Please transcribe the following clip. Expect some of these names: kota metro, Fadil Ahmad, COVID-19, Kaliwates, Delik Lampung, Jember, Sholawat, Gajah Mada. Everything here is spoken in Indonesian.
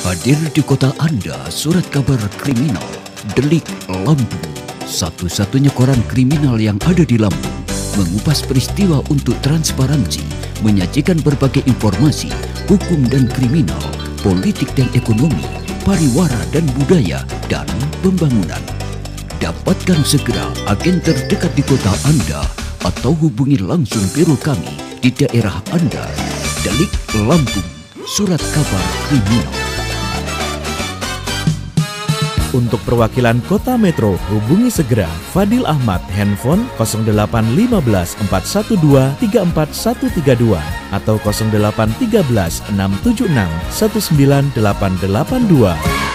Hadir di kota Anda surat kabar kriminal Delik Lampung. Satu-satunya koran kriminal yang ada di Lampung. Mengupas peristiwa untuk transparansi, menyajikan berbagai informasi, hukum dan kriminal, politik dan ekonomi, pariwara dan budaya, dan pembangunan. Dapatkan segera agen terdekat di kota Anda atau hubungi langsung biro kami di daerah Anda. Delik Lampung, surat kabar kriminal. Untuk perwakilan kota metro, hubungi segera Fadil Ahmad, handphone 0815 412 34132 atau 0813 676 19882.